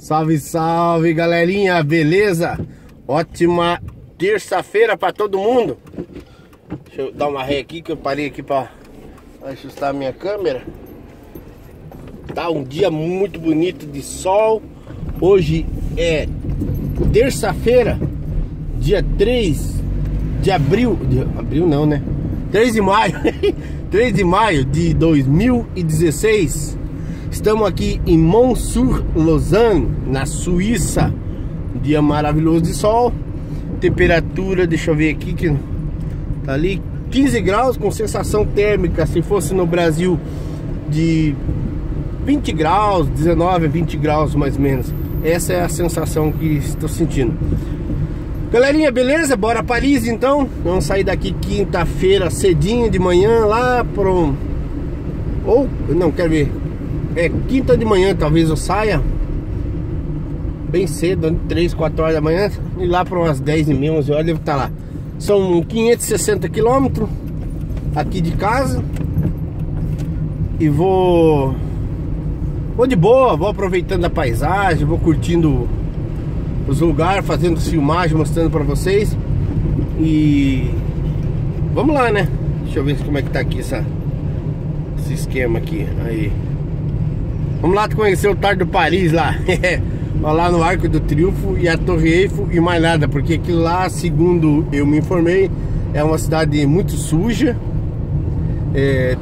Salve, salve, galerinha, beleza? Ótima terça-feira pra todo mundo. Deixa eu dar uma ré aqui, que eu parei aqui pra ajustar a minha câmera. Tá um dia muito bonito de sol. Hoje é terça-feira, dia 3 de abril. Abril não, né? 3 de maio. 3 de maio de 2016. Estamos aqui em Mont-sur-Lausanne, na Suíça. Dia maravilhoso de sol. Temperatura, deixa eu ver aqui que tá ali 15 graus com sensação térmica. Se fosse no Brasil, de 20 graus, 19 a 20 graus mais ou menos. Essa é a sensação que estou sentindo. Galerinha, beleza? Bora a Paris então. Vamos sair daqui quinta-feira cedinho de manhã lá pro... Ou, não, quero ver. É quinta de manhã, talvez eu saia bem cedo, 3, 4 horas da manhã, e lá para umas 10h30, 11 horas, devo estar lá. São 560 quilômetros aqui de casa. E vou de boa, vou aproveitando a paisagem, vou curtindo os lugares, fazendo filmagem, mostrando para vocês. E vamos lá, né? Deixa eu ver como é que tá aqui esse esquema aqui. Aí vamos lá conhecer o Tarde do Paris lá. Lá no Arco do Triunfo e a Torre Eiffel e mais nada, porque aquilo lá, segundo eu me informei, é uma cidade muito suja,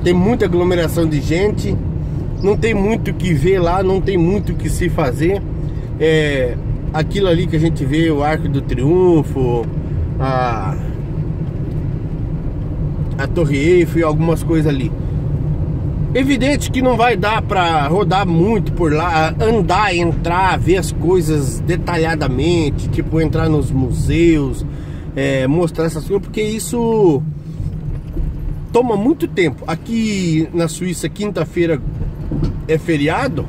tem muita aglomeração de gente, não tem muito o que ver lá, não tem muito o que se fazer. Aquilo ali que a gente vê, o Arco do Triunfo, a Torre Eiffel e algumas coisas ali. Evidente que não vai dar para rodar muito por lá, andar, entrar, ver as coisas detalhadamente, tipo entrar nos museus, mostrar essas coisas, porque isso toma muito tempo. Aqui na Suíça, quinta-feira é feriado,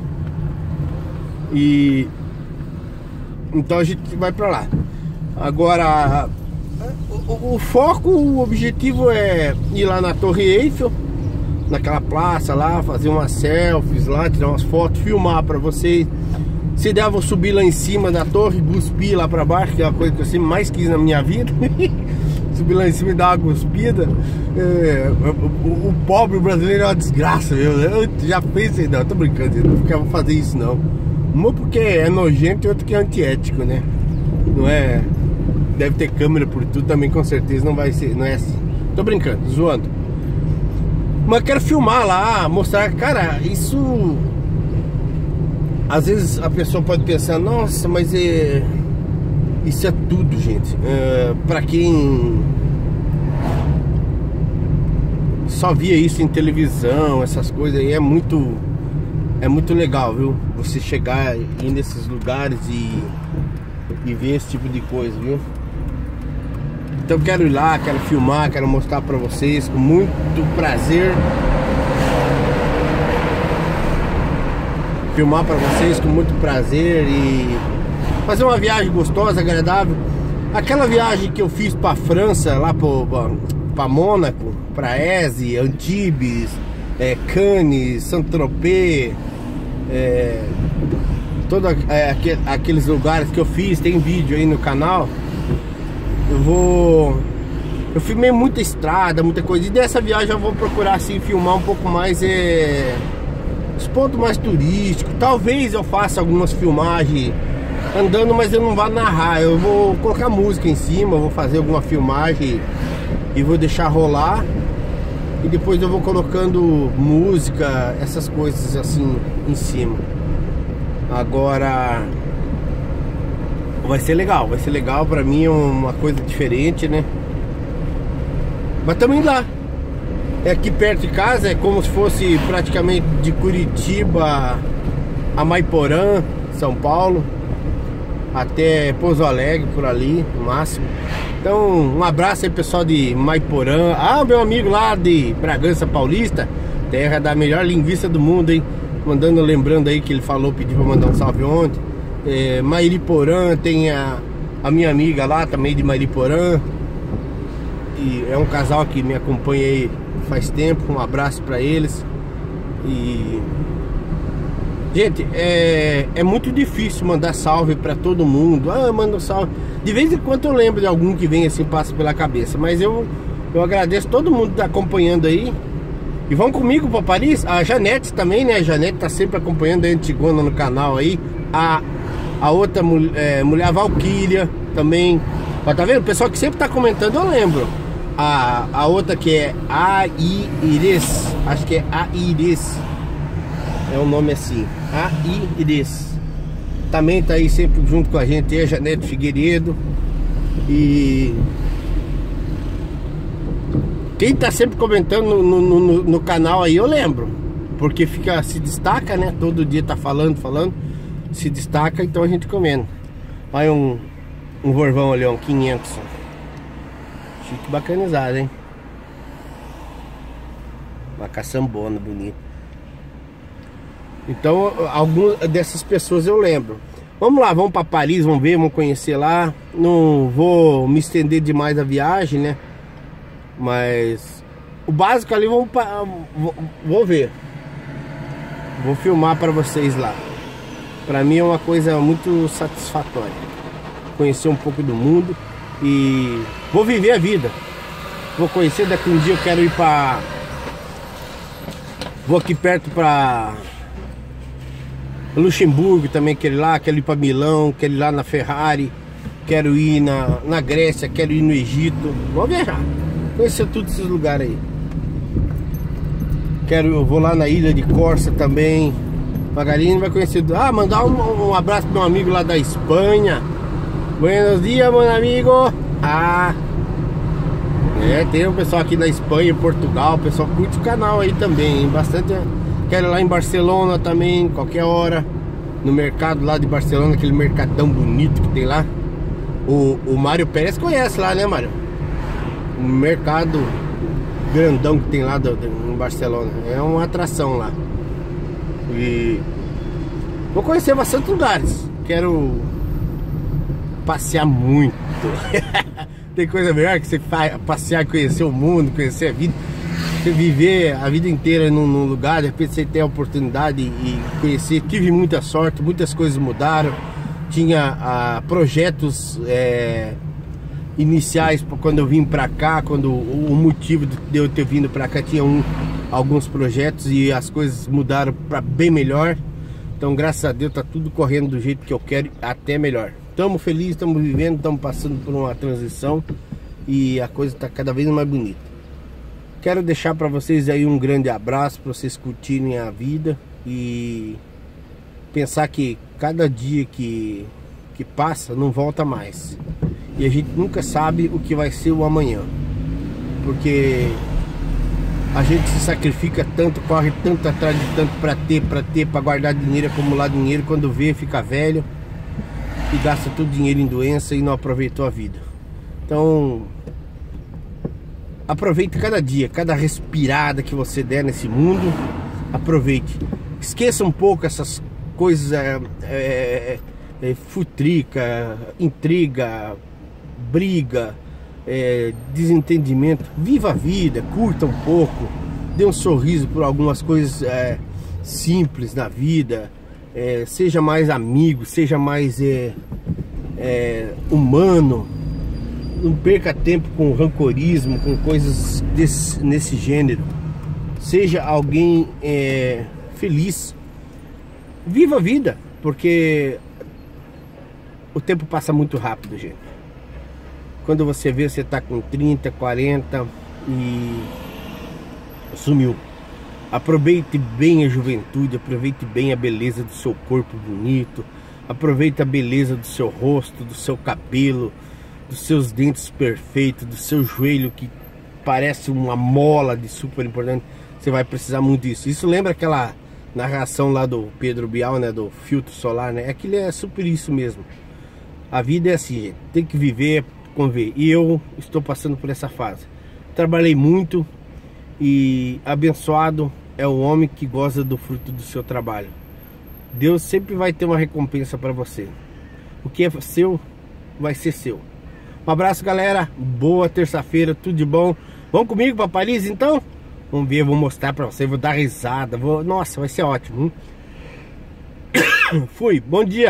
e então a gente vai para lá. Agora, o foco, o objetivo é ir lá na Torre Eiffel, naquela praça lá, fazer umas selfies lá, tirar umas fotos, filmar pra vocês. Se der, eu vou subir lá em cima da torre, cuspir lá pra baixo, que é a coisa que eu sempre mais quis na minha vida. Subir lá em cima e dar uma cuspida. O pobre brasileiro é uma desgraça, viu? Eu já pensei, não, tô brincando, eu não vou fazer isso não. Uma porque é nojento e outra que é antiético, né? Não é... Deve ter câmera por tudo também, com certeza não vai ser, não é assim. Tô brincando, zoando. Mas quero filmar lá, mostrar, cara, isso... Às vezes a pessoa pode pensar, nossa, mas é... Isso é tudo, gente. Pra quem só via isso em televisão, essas coisas aí, é muito legal, viu? Você chegar aí nesses lugares e ver esse tipo de coisa, viu? Então quero ir lá, quero filmar, quero mostrar pra vocês com muito prazer. Filmar pra vocês com muito prazer e fazer uma viagem gostosa, agradável. Aquela viagem que eu fiz pra França, lá pra Mônaco, pra Eze, Antibes, Cannes, Saint-Tropez, todos aqueles lugares que eu fiz, tem vídeo aí no canal. Eu filmei muita estrada, muita coisa. E dessa viagem eu vou procurar assim, filmar um pouco mais os pontos mais turísticos. Talvez eu faça algumas filmagens andando, mas eu não vou narrar. Eu vou colocar música em cima, eu vou fazer alguma filmagem e vou deixar rolar. E depois eu vou colocando música, essas coisas assim em cima. Agora... vai ser legal pra mim, é uma coisa diferente, né? Mas também lá, é aqui perto de casa, é como se fosse praticamente de Curitiba a Maiporã, São Paulo, até Pouso Alegre, por ali, no máximo. Então, um abraço aí, pessoal de Maiporã, meu amigo lá de Bragança Paulista, terra da melhor linguiça do mundo, hein? Mandando, lembrando aí que ele falou, pediu pra mandar um salve ontem. Mairiporã, tem a minha amiga lá também de Mairiporã, e é um casal que me acompanha aí faz tempo, um abraço pra eles. E Gente, é muito difícil mandar salve pra todo mundo. Ah, manda um salve. De vez em quando eu lembro de algum que vem assim, passa pela cabeça. Mas eu agradeço todo mundo que tá acompanhando aí. E vão comigo pra Paris. A Janete também, né? A Janete tá sempre acompanhando a Antigona no canal aí. A outra mulher, a Valquíria também. Ó, tá vendo? O pessoal que sempre tá comentando, eu lembro. A outra que é Aires. Acho que é Aires. É um nome assim. Aires. Também tá aí sempre junto com a gente. E a Janete Figueiredo. E... quem tá sempre comentando no canal aí, eu lembro. Porque fica, se destaca, né? Todo dia tá falando. Se destaca, então a gente comenta. Olha um Vorvão ali, um 500. Chique, bacanizado, hein? Uma caçambona bonita. Então, algumas dessas pessoas eu lembro. Vamos lá, vamos pra Paris, vamos ver, vamos conhecer lá. Não vou me estender demais da viagem, né? Mas o básico ali, vou ver. Vou filmar pra vocês lá. Pra mim é uma coisa muito satisfatória. Conhecer um pouco do mundo. E vou viver a vida. Vou conhecer. Daqui um dia eu quero ir pra... vou aqui perto pra... Luxemburgo também, quero ir lá. Quero ir pra Milão, quero ir lá na Ferrari. Quero ir na Grécia. Quero ir no Egito. Vou viajar, conhecer todos esses lugares aí. Eu vou lá na ilha de Corsa também. Magarinho vai conhecer. Ah, mandar um abraço pro meu amigo lá da Espanha. Buenos dias, meu amigo. Ah, tem um pessoal aqui da Espanha, Portugal. O pessoal curte o canal aí também, hein? Bastante. Quero ir lá em Barcelona também, qualquer hora. No mercado lá de Barcelona, aquele mercadão bonito que tem lá. O Mário Pérez conhece lá, né, Mário? O mercado grandão que tem lá em Barcelona. É uma atração lá. E vou conhecer bastante lugares. Quero passear muito. Tem coisa melhor que você passear, conhecer o mundo, conhecer a vida. Você viver a vida inteira num lugar, de repente você tem a oportunidade e conhecer. Tive muita sorte, muitas coisas mudaram. Tinha projetos... iniciais, quando eu vim pra cá, quando o motivo de eu ter vindo pra cá, tinha alguns projetos e as coisas mudaram pra bem melhor. Então, graças a Deus, tá tudo correndo do jeito que eu quero, até melhor. Estamos felizes, estamos vivendo, estamos passando por uma transição e a coisa tá cada vez mais bonita. Quero deixar pra vocês aí um grande abraço, pra vocês curtirem a vida e pensar que cada dia que passa não volta mais. E a gente nunca sabe o que vai ser o amanhã. Porque a gente se sacrifica tanto, corre tanto atrás de tanto pra ter, pra guardar dinheiro, acumular dinheiro. Quando vê, fica velho e gasta todo o dinheiro em doença e não aproveitou a vida. Então, aproveite cada dia, cada respirada que você der nesse mundo. Aproveite. Esqueça um pouco essas coisas... futrica, intriga... briga, desentendimento. Viva a vida, curta um pouco, dê um sorriso por algumas coisas simples na vida. Seja mais amigo, seja mais humano. Não perca tempo com rancorismo, com coisas nesse gênero. Seja alguém feliz. Viva a vida, porque o tempo passa muito rápido, gente. Quando você vê, você tá com 30, 40 e sumiu. Aproveite bem a juventude, aproveite bem a beleza do seu corpo bonito, aproveite a beleza do seu rosto, do seu cabelo, dos seus dentes perfeitos, do seu joelho que parece uma mola de super importante. Você vai precisar muito disso. Isso lembra aquela narração lá do Pedro Bial, né, do filtro solar, né? Aquilo é super isso mesmo. A vida é assim, gente. Tem que viver. E eu estou passando por essa fase. Trabalhei muito e abençoado é o homem que goza do fruto do seu trabalho. Deus sempre vai ter uma recompensa para você. O que é seu, vai ser seu. Um abraço, galera. Boa terça-feira, tudo de bom. Vão comigo para Paris, então? Vamos ver, vou mostrar para você, vou dar risada. Nossa, vai ser ótimo. Hein? Fui, bom dia.